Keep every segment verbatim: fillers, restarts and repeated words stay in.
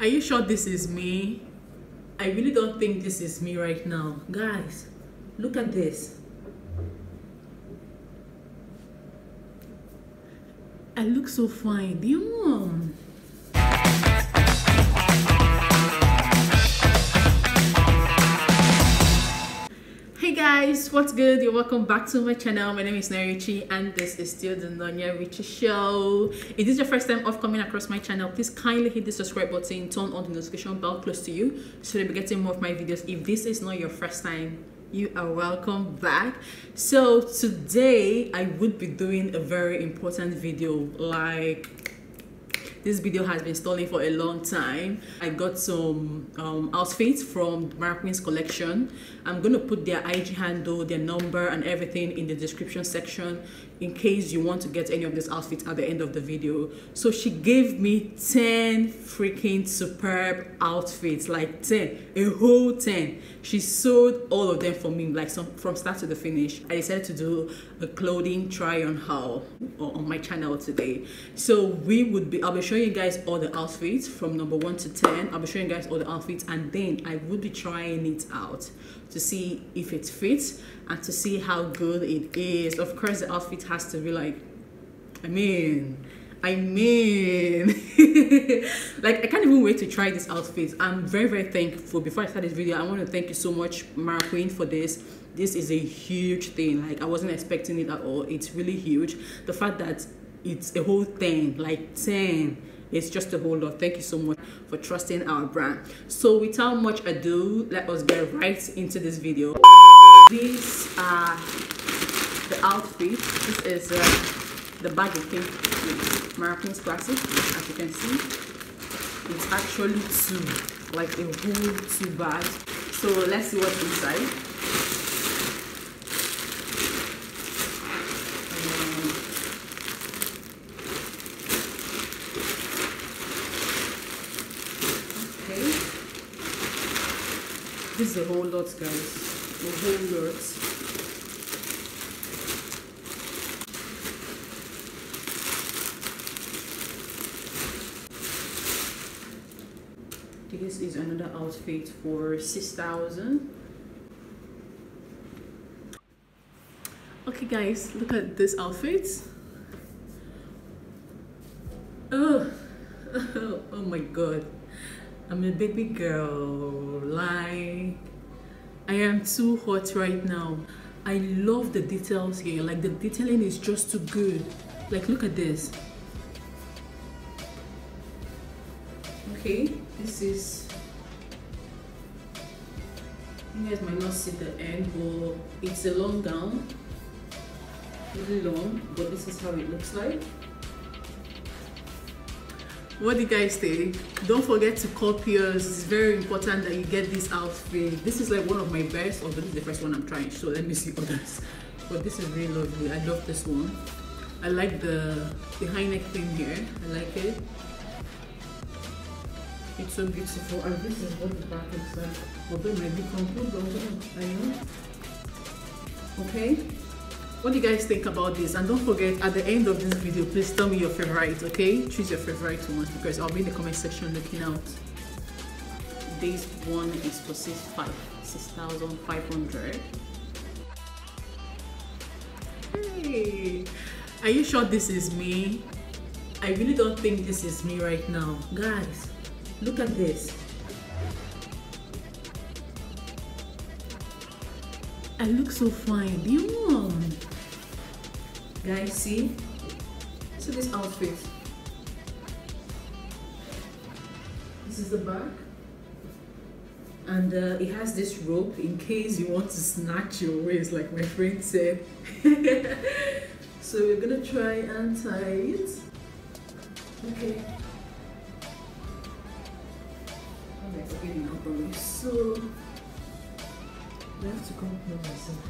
Are you sure this is me? I really don't think this is me right now. Guys, look at this. I look so fine. Do you know? Hey guys, what's good? You're welcome back to my channel. My name is Narichi and this is still the Nonye Richie Show. If this is your first time of coming across my channel, please kindly hit the subscribe button, turn on the notification bell close to you so that you'll be getting more of my videos. If this is not your first time, you are welcome back. So today I would be doing a very important video. Like, this video has been stalling for a long time. I got some um, outfits from Maraqueen's collection. I'm going to put their I G handle, their number and everything in the description section in case you want to get any of these outfits at the end of the video. So she gave me ten freaking superb outfits, like ten, a whole ten. She sold all of them for me, like some, from start to the finish. I decided to do a clothing try on haul on my channel today. So we would be, I'll be showing you guys all the outfits from number one to ten. I'll be showing you guys all the outfits and then I would be trying it out to see if it fits and to see how good it is. Of course, the outfit has to be like, I mean, I mean, like, I can't even wait to try this outfit. I'm very, very thankful. Before I start this video, I want to thank you so much, Maraqueen, for this. This is a huge thing. Like, I wasn't expecting it at all. It's really huge. The fact that it's a whole thing, like ten, it's just a whole lot. Thank you so much for trusting our brand. So without much ado, let us get right into this video. These are the outfits. This is uh, the bag it came with, Maraqueen's Classic. As you can see, it's actually two, like a whole two bags. So let's see what's inside. This is a whole lot, guys. A whole lot. This is another outfit for six thousand. Okay, guys, look at this outfit. Oh, oh my God. I'm a baby girl, like, I am too hot right now. I love the details here, like the detailing is just too good. Like, look at this. Okay, this is, you guys might not see the end, but it's a long gown, really long, but this is how it looks like. What do you guys think? Don't forget to copy us. It's very important that you get this outfit. This is like one of my best, although this is the first one I'm trying, so let me see others. But this is really lovely. I love this one. I like the, the high neck thing here. I like it. It's so beautiful. And this is what the back looks like. Although it might be complete, but I know. Okay. What do you guys think about this? And don't forget, at the end of this video, please tell me your favorite, okay? Choose your favorite ones because I'll be in the comment section looking out. This one is for six thousand five hundred. Hey, are you sure this is me? I really don't think this is me right now. Guys, look at this. I look so fine. Do you know? Guys, see? See this outfit. This is the back. And uh, it has this rope in case you want to snatch your waist, like my friend said. So we're gonna try and tie it. Okay. Oh, that's okay now, probably. So, I have to compliment myself.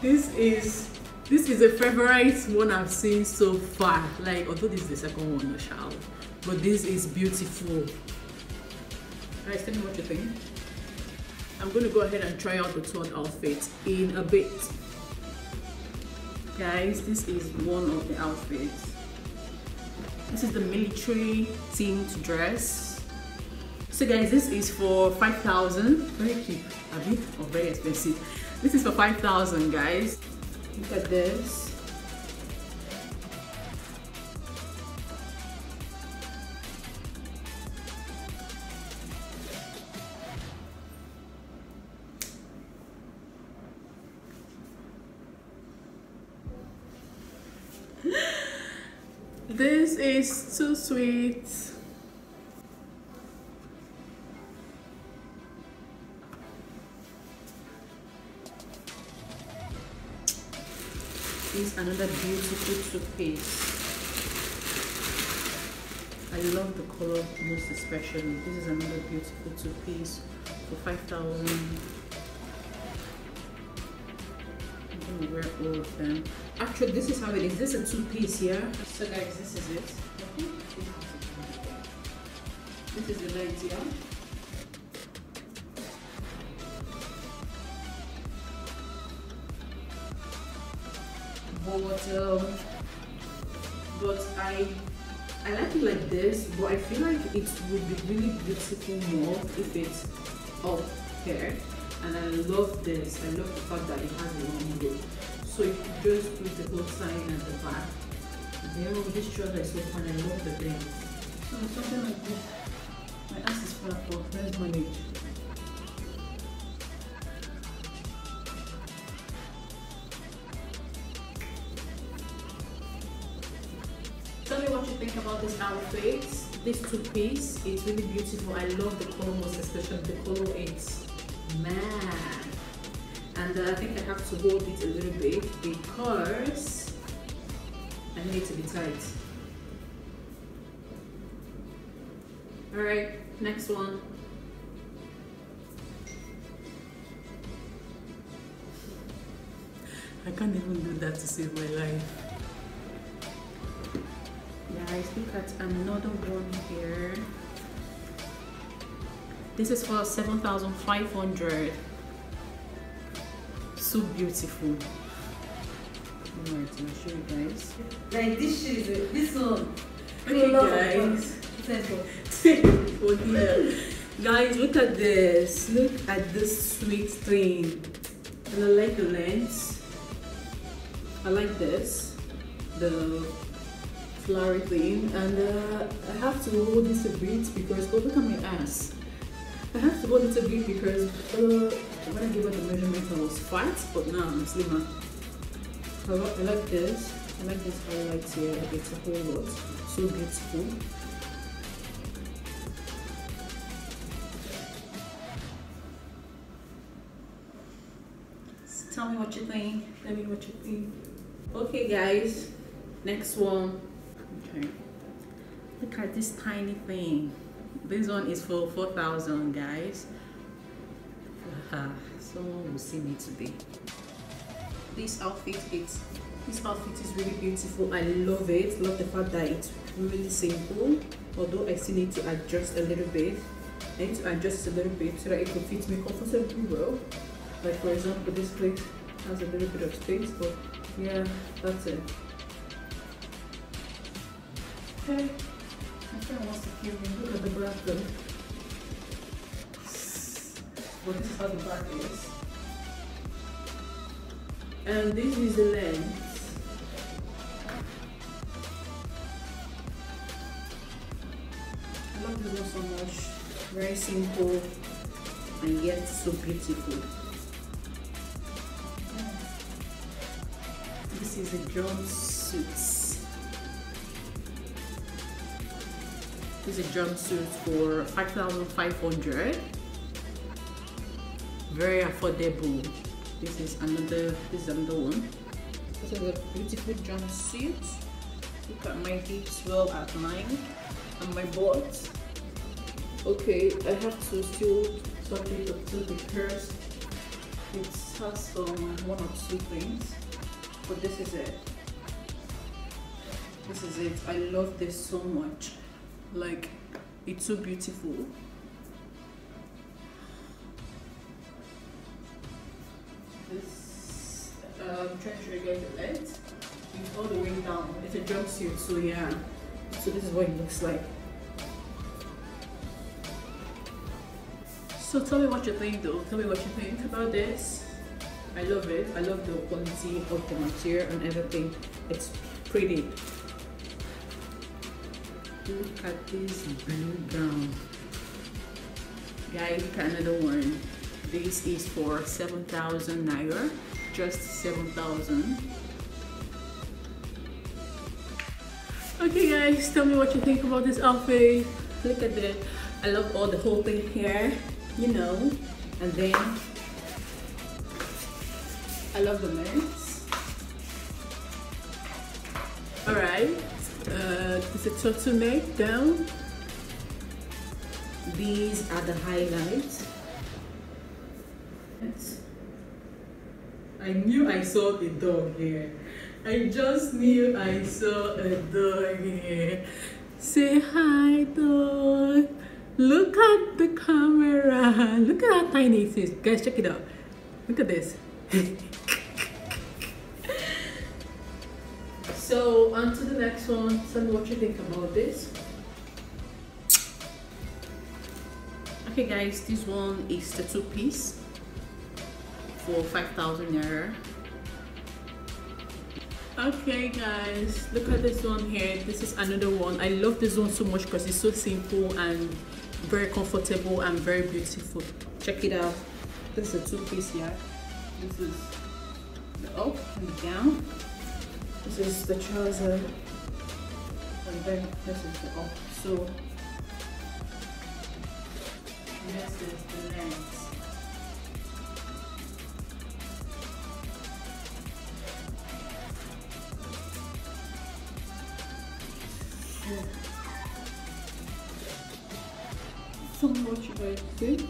This is this is a favorite one I've seen so far. Like, although this is the second one, no shout. But this is beautiful. Guys, tell me what you think. I'm gonna go ahead and try out the third outfit in a bit. Guys, this is one of the outfits. This is the military themed dress. So guys, this is for five thousand. Very cheap, a bit or very expensive. This is for five thousand, guys. Look at this. This is too sweet. Is another beautiful toothpaste. I love the color most especially. This is another beautiful toothpaste for five thousand. I'm gonna wear all of them. Actually, this is how it is. This is a toothpaste here. So guys, this is it. This is the light here. Bottle, but I I like it like this, but I feel like it would be really beautiful more if it's up here. And I love this. I love the fact that it has a long loop, so you could just put the whole sign at the back. You know, this trouser is so fun. I love the thing. So something like this. My ass is flat, but let's manage. Tell me what you think about this outfit, this two-piece. It's really beautiful. I love the color most especially. The color is mad. And uh, I think I have to hold it a little bit because I need it to be tight. Alright, next one. I can't even do that to save my life. Guys, look at another one here. This is for seven thousand five hundred. So beautiful. Alright, I'll show you guys. Like this shoes, this one. Okay, guys. Oh, yeah. Guys, look at this. Look at this sweet thing. And I like the lens. I like this. The flowery thing, and uh, I have to hold this a bit because, oh, look at my ass. I have to hold it a bit because uh, when I gave her the measurement I was fat, but now I'm slimmer. I like, I like this. I like this highlight here. It's a whole lot. So beautiful. So tell me what you think. Tell me what you think. Okay, guys. Next one. Okay, look at this tiny thing. This one is for four thousand, guys. Uh, someone will see me today. This outfit is this outfit is really beautiful. I love it. Love the fact that it's really simple, although I still need to adjust a little bit. I need to adjust a little bit so that it could fit me comfortably well. Like for example, this plate has a little bit of space, but yeah, that's it. Okay, my friend wants to kill me. Look at the black though. But this is how the black is. And this is the lens. I love this one so much. Very simple and yet so beautiful. This is a jumpsuit. This is a jumpsuit for five thousand five hundred. Very affordable. This is another this is another one. This is a beautiful jumpsuit. Look at my hips well outlined and my butt. Okay, I have to still top it up too because it has some one or two things. But this is it. This is it. I love this so much. Like, it's so beautiful. This, um, trying to get the light. It's all the way down. It's a jumpsuit, so yeah. So this is what it looks like. So tell me what you think though, tell me what you think about this. I love it. I love the quality of the material and everything. It's pretty. Look at this blue gown. Guys, Canada one. This is for seven thousand Naira. Just seven thousand. Okay guys, tell me what you think about this outfit. Look at that. I love all the whole thing here, you know. And then I love the lens. Alright, uh, this is a turtleneck down. These are the highlights. I knew I saw the dog here. I just knew I saw a dog here. Say hi, dog. Look at the camera. Look at how tiny it is. Guys, check it out. Look at this. So, on to the next one. Tell me what you think about this. Okay guys, this one is the two piece for five thousand Naira. Okay guys, look at this one here. This is another one. I love this one so much because it's so simple and very comfortable and very beautiful. Check it out. This is a two piece here. This is the up and the down. This is the trouser. And then this is the up. So this is the length. So much about it.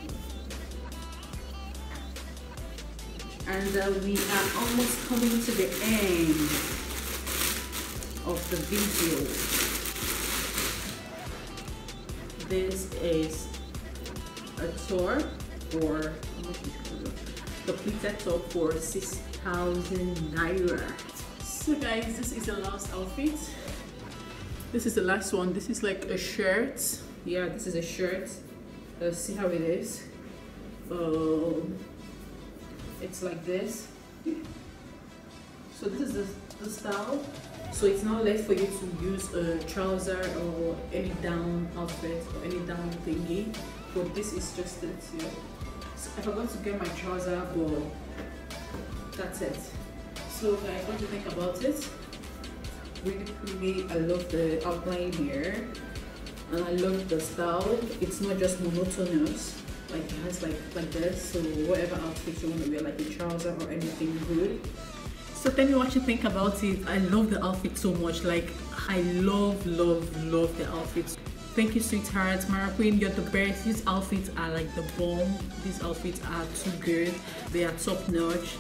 And uh, we are almost coming to the end of the video. This is a top for the pleated top for six thousand Naira. So guys, this is the last outfit. This is the last one. This is like a shirt. Yeah, this is a shirt. Uh, see how it is. Um, it's like this. So this is the, the style. So it's not left for you to use a trouser or any down outfit or any down thingy. But this is just it. Yeah. So I forgot to get my trouser, but that's it. So guys, what do you think about it? Really pretty. I love the outline here and I love the style. It's not just monotonous, like it has like like this. So whatever outfit you want to wear, like a trouser or anything, good. So tell me what you think about it. I love the outfit so much. Like I love love love the outfit. Thank you, sweetheart. Maraqueen, you're the best. These outfits are like the bomb. These outfits are too good. They are top notch.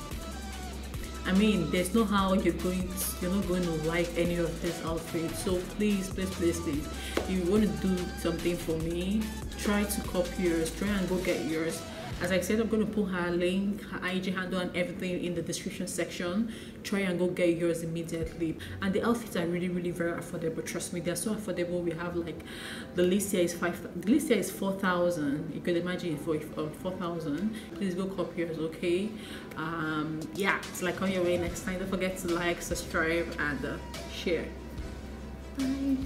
I mean, there's no how you're going to, you're not going to like any of this outfit. So please, please, please, please, if you want to do something for me, try to copy yours, try and go get yours. As I said, I'm going to put her link, her I G handle and everything in the description section. Try and go get yours immediately. And the outfits are really, really very affordable. Trust me, they're so affordable. We have like, the list here is five, the list here is four thousand. You can imagine for um, four thousand. Please go copy yours, okay? Um, yeah, it's like on your way next time. Don't forget to like, subscribe and uh, share. Bye.